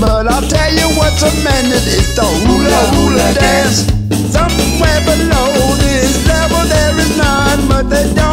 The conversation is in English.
But I'll tell you what's a minute, it's the hula hula dance. Somewhere below this level there is none, but they don't